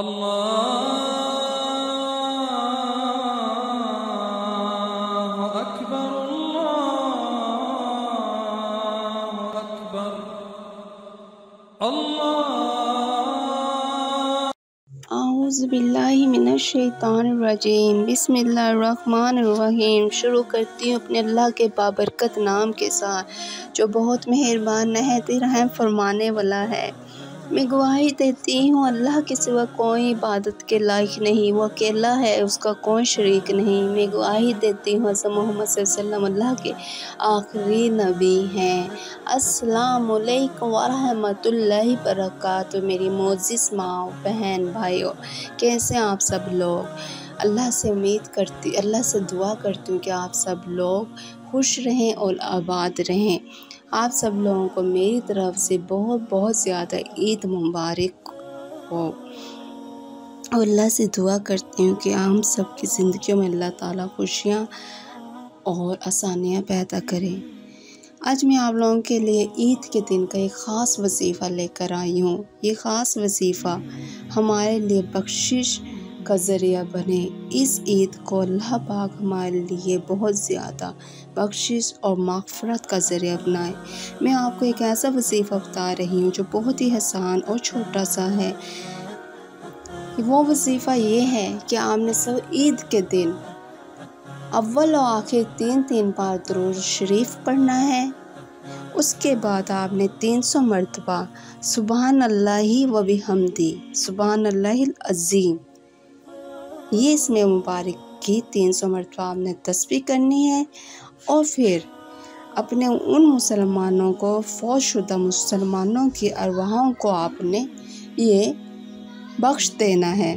अल्लाहु अकबर, अल्लाहु अकबर, अल्लाह। औज़ु बिल्लाहि मिनश शैतानिर रजीम, बिस्मिल्लाहिर रहमानिर रहीम। शुरू करती हूँ अपने अल्लाह के बाबरकत नाम के साथ, जो बहुत मेहरबान, नहायत रहम फरमाने वाला है। मैं गवाही देती हूँ अल्लाह के सिवा कोई इबादत के लायक नहीं, वो अकेला है, उसका कोई शरीक नहीं। मैं गवाही देती हूँ हज़रत मोहम्मद सल्लल्लाहु अलैहि वसल्लम अल्लाह के आखिरी नबी हैं। अस्सलामु अलैकुम व रहमतुल्लाहि व बरकातुहू। मेरी मोजिज़ माओ बहन भाइयों, कैसे आप सब लोग? अल्लाह से दुआ करती हूँ कि आप सब लोग खुश रहें और आबाद रहें। आप सब लोगों को मेरी तरफ़ से बहुत बहुत ज़्यादा ईद मुबारक हो। और अल्लाह से दुआ करती हूँ कि हम सब की ज़िंदगियों में अल्लाह ताला खुशियाँ और आसानियाँ पैदा करें। आज मैं आप लोगों के लिए ईद के दिन का एक ख़ास वजीफ़ा लेकर आई हूँ। ये ख़ास वजीफ़ा हमारे लिए बख्शिश का ज़रिया बने। इस ईद को अल्लाह पाक हमारे लिए बहुत ज़्यादा बख्शिश और मागफरत का ज़रिया बनाए। मैं आपको एक ऐसा वजीफ़ा बता रही हूँ जो बहुत ही आसान और छोटा सा है। वो वजीफ़ा ये है कि आपने सब ईद के दिन अव्वल और आखिर 3-3 बार दुरूद शरीफ पढ़ना है। उसके बाद आपने 300 मरतबा सुबहानल्लाहि व बिहम्दी, सुबहानल्लाहिल अज़ीम, ये इसमें मुबारक की 300 मरतबा आपने तस्बीह करनी है। और फिर अपने उन मुसलमानों को, फौजशुदा मुसलमानों की अरवाहों को आपने ये बख्श देना है।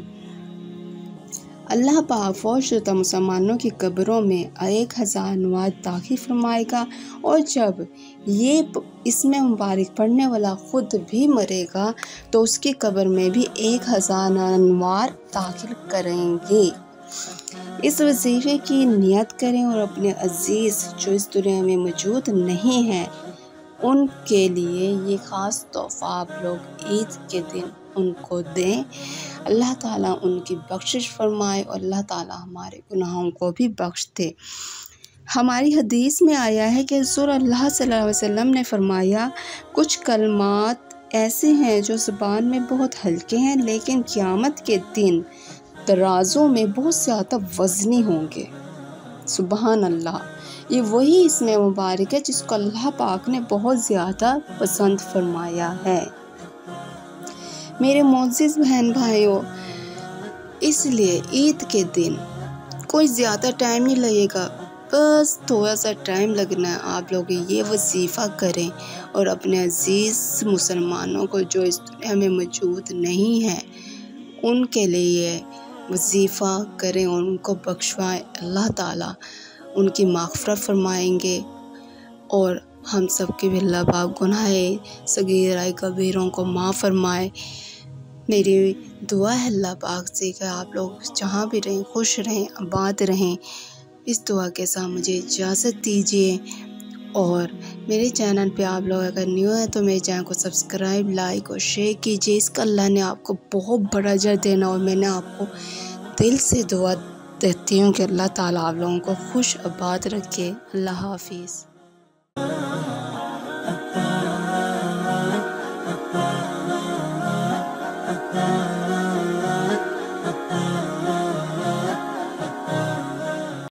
अल्लाह पाक फौजशुदा मुसलमानों की कब्रों में 1000 नवाज दाखिल फरमाएगा। और जब ये इसमें मुबारक पढ़ने वाला ख़ुद भी मरेगा तो उसकी कब्र में भी 1000 अनवार दाखिल करेंगे। इस वजीफ़े की नियत करें और अपने अजीज़ जो इस दुनिया में मौजूद नहीं हैं उनके लिए ये ख़ास तोहफ़ा आप लोग ईद के दिन उनको दें। अल्लाह ताला उनकी बख्शिश फरमाए और अल्लाह ताला हमारे गुनाहों को भी बख्श दे। हमारी हदीस में आया है कि हज़ूर अल्लाह सल्लल्लाहु अलैहि वसल्लम ने फ़रमाया, कुछ कलमात ऐसे हैं जो ज़ुबान में बहुत हल्के हैं लेकिन क़यामत के दिन तराज़ों में बहुत ज़्यादा वज़नी होंगे। सुबहान अल्लाह, ये वही इसमें मुबारक है जिसको अल्लाह पाक ने बहुत ज़्यादा पसंद फरमाया है। मेरे मोअज़्ज़िज़ बहन भाइयों, इसलिए ईद के दिन कोई ज़्यादा टाइम नहीं लगेगा, बस थोड़ा सा टाइम लगना है। आप लोग ये वजीफ़ा करें और अपने अजीज़ मुसलमानों को जो इस दुनिया में मौजूद नहीं हैं उनके लिए वजीफ़ा करें और उनको बख्शवाएँ। अल्लाह ताला उनकी मागफरत फरमाएंगे और हम सब के भी अल्लाह पाक गुनाहे सगीरा कबीरों को माफ़ फरमाए। मेरी दुआ है अल्लाह पाक से कि आप लोग जहाँ भी रहें खुश रहें, आबाद रहें। इस दुआ के साथ मुझे इजाज़त दीजिए। और मेरे चैनल पे आप लोग अगर न्यू हैं तो मेरे चैनल को सब्सक्राइब, लाइक और शेयर कीजिए। इसका अल्लाह ने आपको बहुत बड़ा अजर देना। और मैंने आपको दिल से दुआ देती हूँ कि अल्लाह ताला आप लोगों को खुश आबाद रखे। अल्लाह हाफिज़।